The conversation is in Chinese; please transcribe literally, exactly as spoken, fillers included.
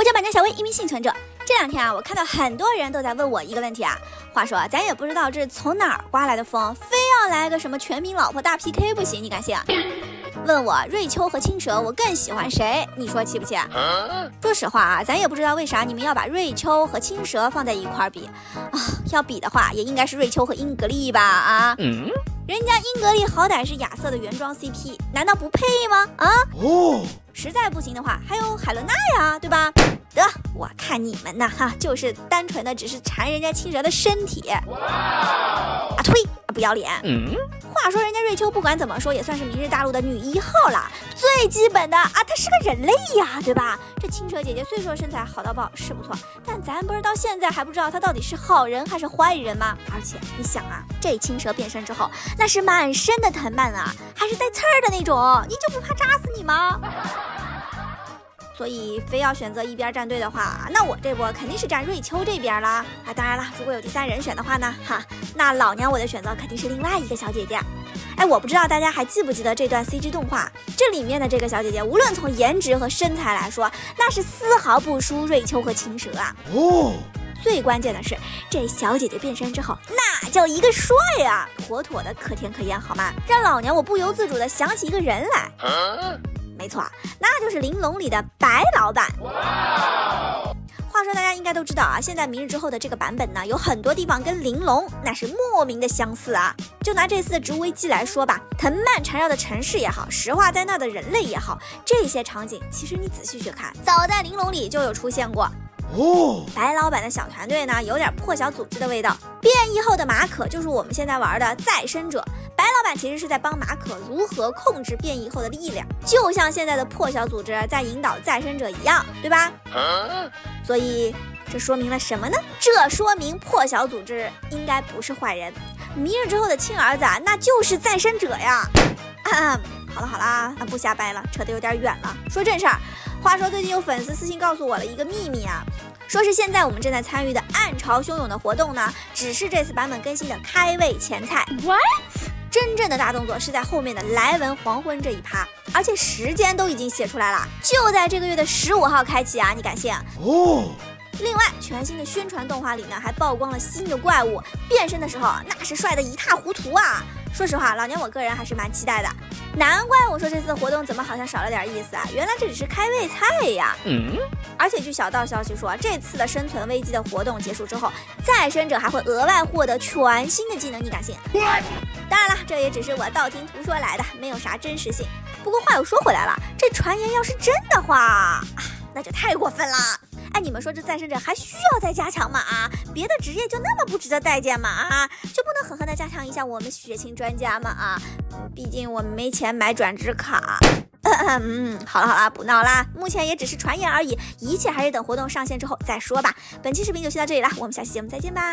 我叫板娘小薇，一名幸存者。这两天啊，我看到很多人都在问我一个问题啊。话说，咱也不知道这从哪儿刮来的风，非要来个什么全民老婆大 P K 不行，你敢信？问我瑞秋和青蛇，我更喜欢谁？你说气不气？说实话啊，咱也不知道为啥你们要把瑞秋和青蛇放在一块儿比啊。要比的话，也应该是瑞秋和英格丽吧？啊，嗯，人家英格丽好歹是亚瑟的原装 C P， 难道不配吗？啊，哦，实在不行的话，还有海伦娜呀，对吧？得，我看你们呐，哈，就是单纯的只是馋人家青蛇的身体。啊，呸！不要脸。嗯，话说人家瑞秋不管怎么说也算是明日大陆的女一号啦，最基本的啊，她是个人类呀，对吧？这青蛇姐姐虽说身材好到爆是不错，但咱不是到现在还不知道她到底是好人还是坏人吗？而且你想啊，这青蛇变身之后那是满身的藤蔓啊，还是带刺儿的那种，你就不怕扎死你吗？所以非要选择一边站队的话，那我这波肯定是站瑞秋这边啦。啊，当然了，如果有第三人选的话呢，哈，那老娘我的选择肯定是另外一个小姐姐。哎，我不知道大家还记不记得这段 C G 动画，这里面的这个小姐姐，无论从颜值和身材来说，那是丝毫不输瑞秋和青蛇啊。哦，最关键的是，这小姐姐变身之后，那叫一个帅啊，妥妥的可甜可盐，好吗？让老娘我不由自主的想起一个人来。啊，没错，那就是玲珑里的白老板。话说大家应该都知道啊，现在明日之后的这个版本呢，有很多地方跟玲珑那是莫名的相似啊。就拿这次的植物危机来说吧，藤蔓缠绕的城市也好，石化在那的人类也好，这些场景其实你仔细去看，早在玲珑里就有出现过。哦，白老板的小团队呢，有点破晓组织的味道。变异后的马可就是我们现在玩的再生者，白老板其实是在帮马可如何控制变异后的力量，就像现在的破晓组织在引导再生者一样，对吧？啊，所以这说明了什么呢？这说明破晓组织应该不是坏人，明日之后的亲儿子啊，那就是再生者呀。啊，好了好了，那不瞎掰了，扯得有点远了，说正事儿。话说最近有粉丝私信告诉我了一个秘密啊，说是现在我们正在参与的暗潮汹涌的活动呢，只是这次版本更新的开胃前菜。What？ 真正的大动作是在后面的莱文黄昏这一趴，而且时间都已经写出来了，就在这个月的十五号开启啊，你敢信？哦。另外，全新的宣传动画里呢，还曝光了新的怪物，变身的时候那是帅得一塌糊涂啊！说实话，老娘我个人还是蛮期待的。难怪我说这次的活动怎么好像少了点意思啊！原来这只是开胃菜呀。嗯。而且据小道消息说，这次的生存危机的活动结束之后，再生者还会额外获得全新的技能，你敢信？当然了，这也只是我道听途说来的，没有啥真实性。不过话又说回来了，这传言要是真的话，那就太过分了。哎，你们说这再生者还需要再加强吗？啊，别的职业就那么不值得待见吗？啊，就不能狠狠的加强一下我们血清专家吗？啊，毕竟我们没钱买转职卡。嗯，好了好了，不闹啦，目前也只是传言而已，一切还是等活动上线之后再说吧。本期视频就先到这里啦，我们下期节目再见吧。